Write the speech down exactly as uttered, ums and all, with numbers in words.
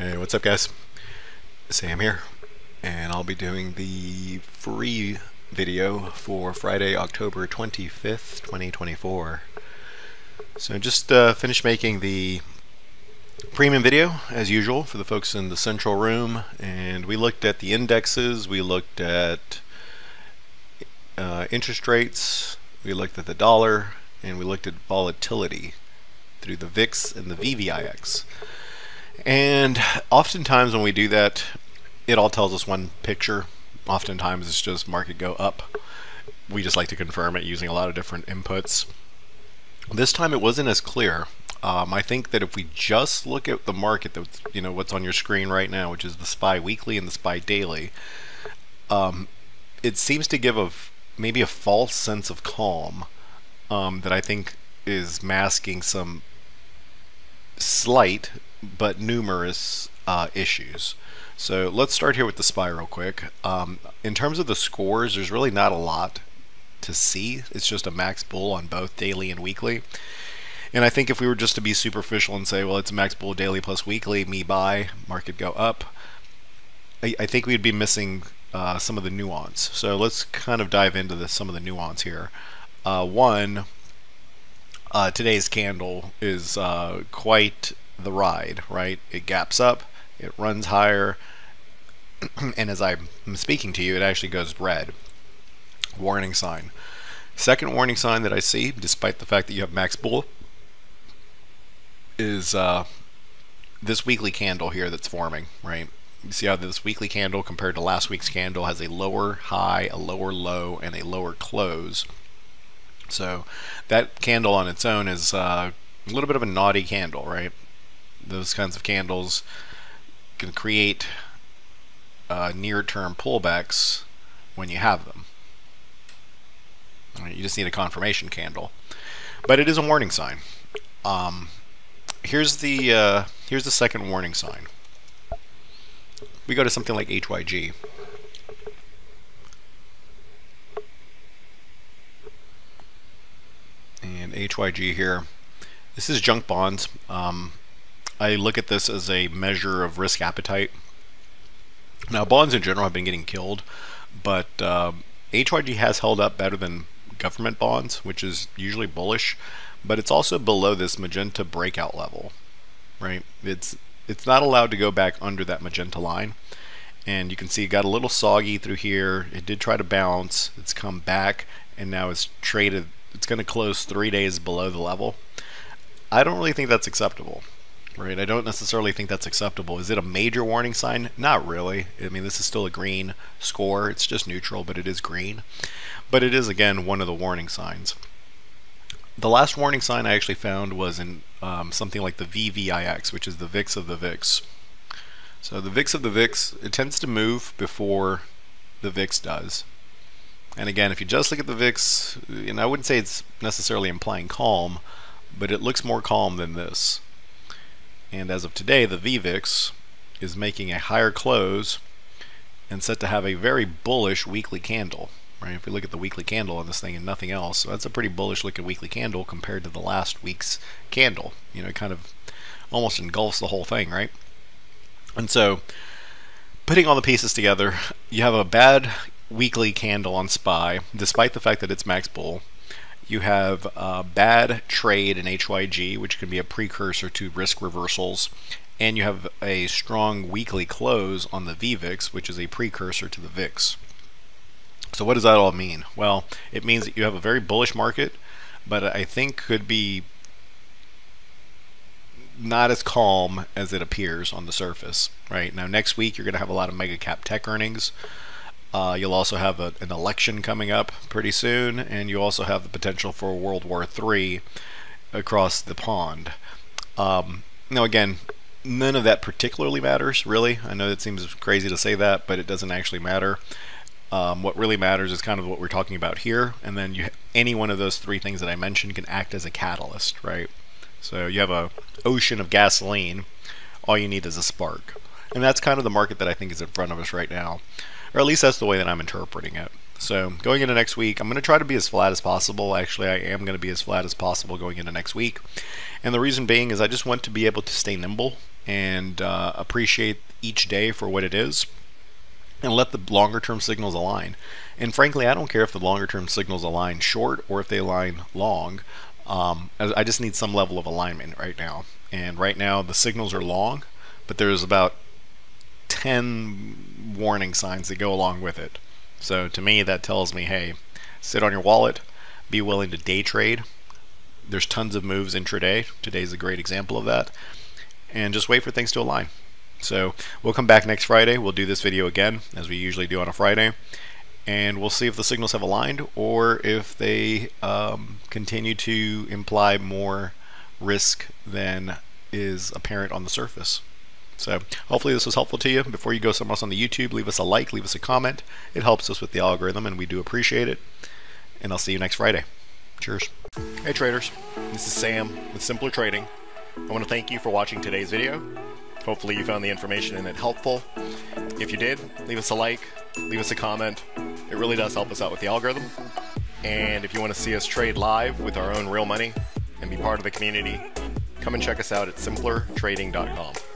Hey, what's up guys? Sam here, and I'll be doing the free video for Friday, October twenty-fifth, twenty twenty-four. So just uh, finished making the premium video as usual for the folks in the Central Room, and we looked at the indexes, we looked at uh, interest rates, we looked at the dollar, and we looked at volatility through the V I X and the V V I X. And oftentimes when we do that, it all tells us one picture. Oftentimes it's just market go up. We just like to confirm it using a lot of different inputs. This time it wasn't as clear. Um, I think that if we just look at the market, that's, you know, what's on your screen right now, which is the S P Y weekly and the S P Y daily, um, it seems to give a maybe a false sense of calm um, that I think is masking some slight but numerous uh, issues. So let's start here with the S P Y real quick. Um, in terms of the scores, there's really not a lot to see. It's just a max bull on both daily and weekly. And I think if we were just to be superficial and say, well, it's a max bull daily plus weekly, me buy, market go up, I, I think we'd be missing uh, some of the nuance. So let's kind of dive into this, some of the nuance here. Uh, one, uh, today's candle is uh, quite the ride, right? It gaps up, it runs higher, and as I'm speaking to you, it actually goes red. Warning sign. Second warning sign that I see, despite the fact that you have max bull, is uh, this weekly candle here that's forming, right? You see how this weekly candle compared to last week's candle has a lower high, a lower low, and a lower close. So that candle on its own is uh, a little bit of a naughty candle, right? Those kinds of candles can create uh, near-term pullbacks when you have them. You just need a confirmation candle, but it is a warning sign. Um, here's the uh, here's the second warning sign. We go to something like H Y G. And H Y G here, this is junk bonds. Um, I look at this as a measure of risk appetite. Now, bonds in general have been getting killed, but um, H Y G has held up better than government bonds, which is usually bullish, but it's also below this magenta breakout level, right? It's it's not allowed to go back under that magenta line, and you can see it got a little soggy through here. It did try to bounce. It's come back, and now it's traded. It's going to close three days below the level. I don't really think that's acceptable. Right, I don't necessarily think that's acceptable. Is it a major warning sign? Not really. I mean, this is still a green score. It's just neutral, but it is green. But it is, again, one of the warning signs. The last warning sign I actually found was in um, something like the V V I X, which is the V I X of the V I X. So the V I X of the V I X, it tends to move before the V I X does. And again, if you just look at the V I X, and I wouldn't say it's necessarily implying calm, but it looks more calm than this. And as of today, the V V I X is making a higher close and set to have a very bullish weekly candle, right? If we look at the weekly candle on this thing and nothing else, so that's a pretty bullish looking weekly candle compared to the last week's candle. You know, it kind of almost engulfs the whole thing, right? And so putting all the pieces together, you have a bad weekly candle on S P Y, despite the fact that it's max bull. You have a bad trade in H Y G, which can be a precursor to risk reversals, and you have a strong weekly close on the V V I X, which is a precursor to the V I X. So what does that all mean? Well, it means that you have a very bullish market, but I think could be not as calm as it appears on the surface. Right now, next week you're going to have a lot of mega cap tech earnings. Uh, you'll also have a, an election coming up pretty soon, and you also have the potential for World War Three across the pond. Um, now again, none of that particularly matters, really. I know it seems crazy to say that, but it doesn't actually matter. Um, what really matters is kind of what we're talking about here, and then you, any one of those three things that I mentioned can act as a catalyst, right? So you have an ocean of gasoline, all you need is a spark. And that's kind of the market that I think is in front of us right now. Or at least that's the way that I'm interpreting it. So going into next week, I'm going to try to be as flat as possible. Actually, I am going to be as flat as possible going into next week. And the reason being is I just want to be able to stay nimble and uh, appreciate each day for what it is and let the longer term signals align. And frankly, I don't care if the longer term signals align short or if they align long. Um, I just need some level of alignment right now. And right now the signals are long, but there's about ten warning signs that go along with it. So to me, that tells me, hey, sit on your wallet, be willing to day trade. There's tons of moves intraday. Today's a great example of that. And just wait for things to align. So we'll come back next Friday. We'll do this video again, as we usually do on a Friday. And we'll see if the signals have aligned or if they um, continue to imply more risk than is apparent on the surface. So hopefully this was helpful to you. Before you go somewhere else on the YouTube, leave us a like, leave us a comment. It helps us with the algorithm and we do appreciate it. And I'll see you next Friday. Cheers. Hey traders, this is Sam with Simpler Trading. I want to thank you for watching today's video. Hopefully you found the information in it helpful. If you did, leave us a like, leave us a comment. It really does help us out with the algorithm. And if you want to see us trade live with our own real money and be part of the community, come and check us out at simpler trading dot com.